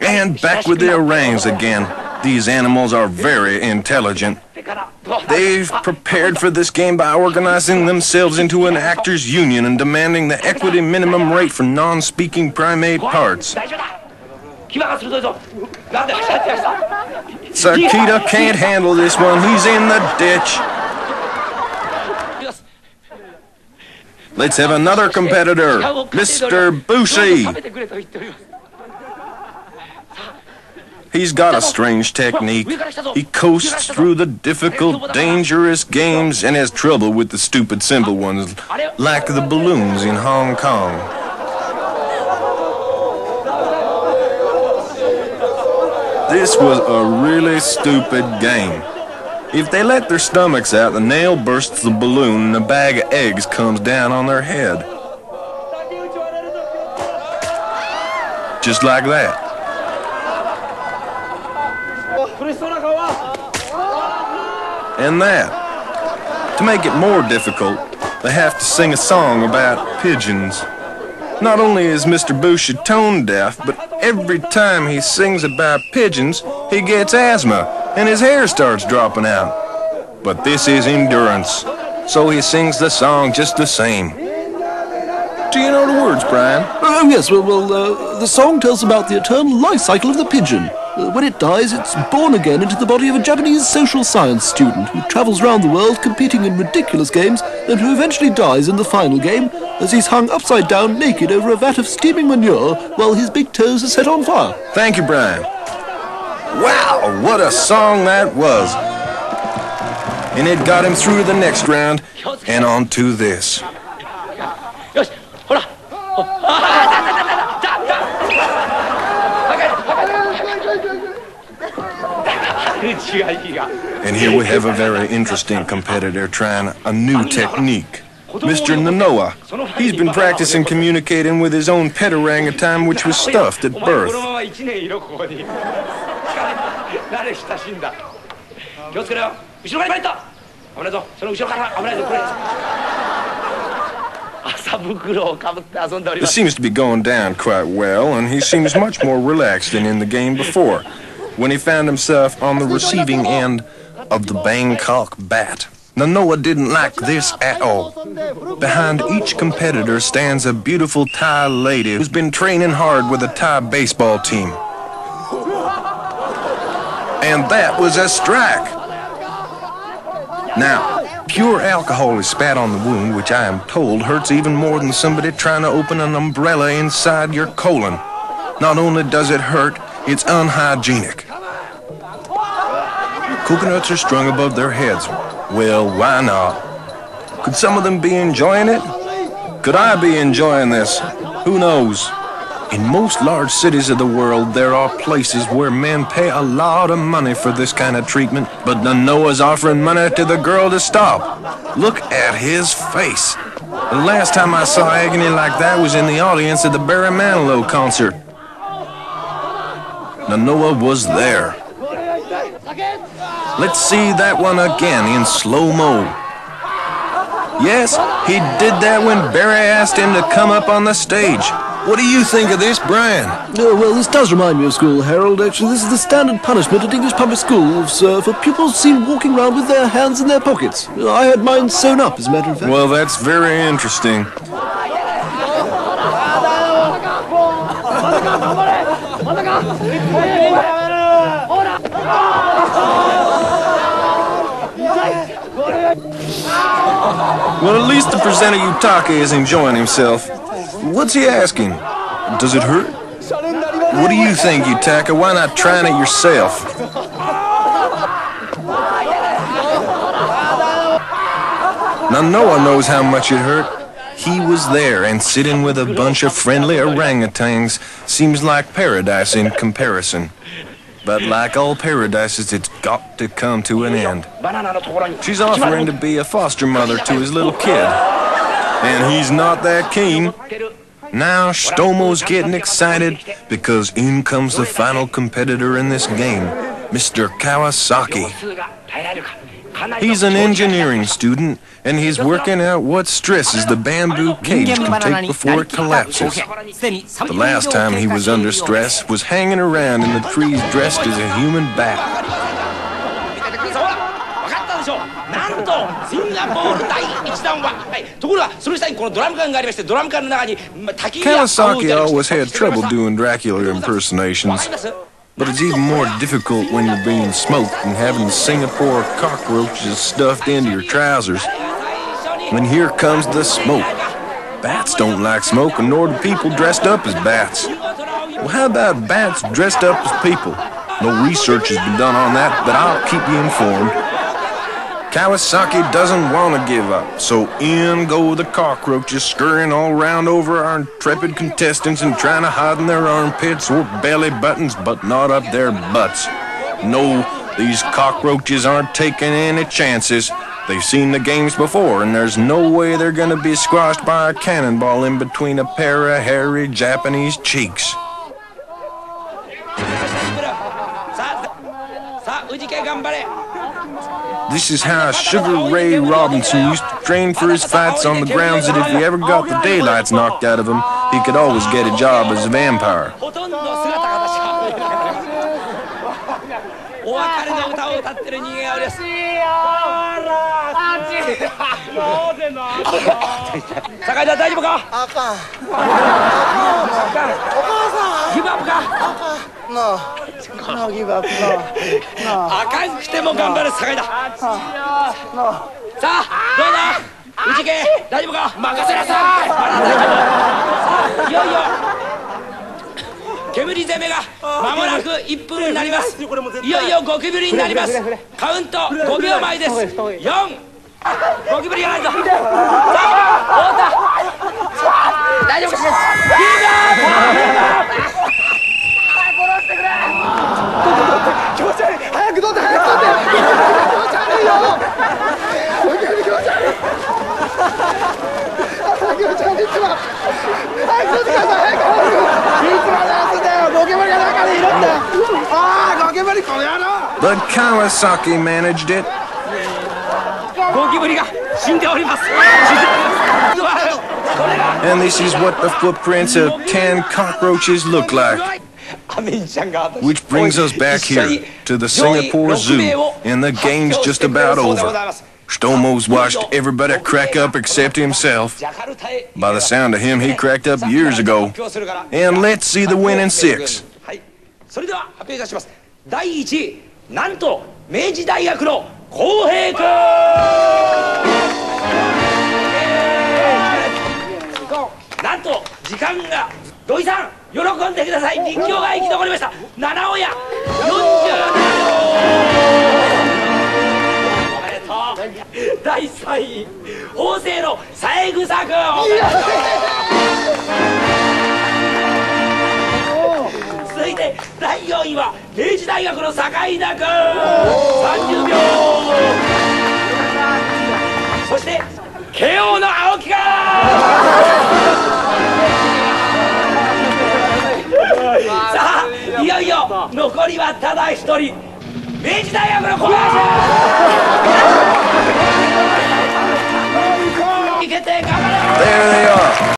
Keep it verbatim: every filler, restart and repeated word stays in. And back with their rangs again. These animals are very intelligent. They've prepared for this game by organizing themselves into an actors' union and demanding the equity minimum rate for non-speaking primate parts. Sakita can't handle this one. He's in the ditch. Let's have another competitor, Mister Bushi. He's got a strange technique. He coasts through the difficult, dangerous games and has trouble with the stupid simple ones, like the balloons in Hong Kong. This was a really stupid game. If they let their stomachs out, the nail bursts the balloon and a bag of eggs comes down on their head. Just like that. And that. To make it more difficult, they have to sing a song about pigeons. Not only is Mister Boucher tone deaf, but every time he sings about pigeons, he gets asthma and his hair starts dropping out. But this is endurance, so he sings the song just the same. Do you know the words, Brian? Oh, yes, well, well uh, the song tells about the eternal life cycle of the pigeon. Uh, when it dies, it's born again into the body of a Japanese social science student who travels around the world competing in ridiculous games and who eventually dies in the final game as he's hung upside down naked over a vat of steaming manure while his big toes are set on fire. Thank you, Brian. Wow, what a song that was. And it got him through the next round and on to this. And here we have a very interesting competitor trying a new technique. Mister Nanoa. He's been practicing communicating with his own pet orangutan, which was stuffed at birth. This seems to be going down quite well, and he seems much more relaxed than in the game before, when he found himself on the receiving end of the Bangkok bat. Nanoa didn't like this at all. Behind each competitor stands a beautiful Thai lady who's been training hard with a Thai baseball team. And that was a strike. Now, pure alcohol is spat on the wound, which I am told hurts even more than somebody trying to open an umbrella inside your colon. Not only does it hurt, it's unhygienic. Coconuts are strung above their heads. Well, why not? Could some of them be enjoying it? Could I be enjoying this? Who knows? In most large cities of the world, there are places where men pay a lot of money for this kind of treatment, but Nanoa's offering money to the girl to stop. Look at his face. The last time I saw agony like that was in the audience at the Barry Manilow concert. Nanoa was there. Let's see that one again in slow-mo. Yes, he did that when Barry asked him to come up on the stage. What do you think of this, Brian? Oh, well, this does remind me of school, Harold. Actually, this is the standard punishment at English public schools uh, for pupils seen walking around with their hands in their pockets. I had mine sewn up, as a matter of fact. Well, that's very interesting. Well, at least the presenter Yutaka is enjoying himself. What's he asking? Does it hurt? What do you think, Yutaka? Why not try it yourself? Now, no one knows how much it hurt. He was there, and sitting with a bunch of friendly orangutans seems like paradise in comparison. But like all paradises, it's got to come to an end. She's offering to be a foster mother to his little kid. And he's not that keen. Now Stomo's getting excited because in comes the final competitor in this game, Mister Kawasaki. He's an engineering student, and he's working out what stresses the bamboo cage can take before it collapses. The last time he was under stress was hanging around in the trees dressed as a human bat. Kawasaki always had trouble doing Dracula impersonations, but it's even more difficult when you're being smoked and having Singapore cockroaches stuffed into your trousers. And here comes the smoke. Bats don't like smoke, and nor do people dressed up as bats. Well, how about bats dressed up as people? No research has been done on that, but I'll keep you informed. Kawasaki doesn't want to give up, so in go the cockroaches scurrying all round over our intrepid contestants and trying to hide in their armpits or belly buttons, but not up their butts. No, these cockroaches aren't taking any chances. They've seen the games before, and there's no way they're going to be squashed by a cannonball in between a pair of hairy Japanese cheeks. This is how Sugar Ray Robinson used to train for his fights, on the grounds that if he ever got the daylights knocked out of him, he could always get a job as a vampire. No, no, give up, no, no. No. But Kawasaki managed it. And this is what the footprints of tan cockroaches look like. Which brings us back here to the Singapore Zoo, and the game's just about over. Stomo's watched everybody crack up except himself. By the sound of him, he cracked up years ago. And let's see the winning six.さんじゅうびょう。 There they are.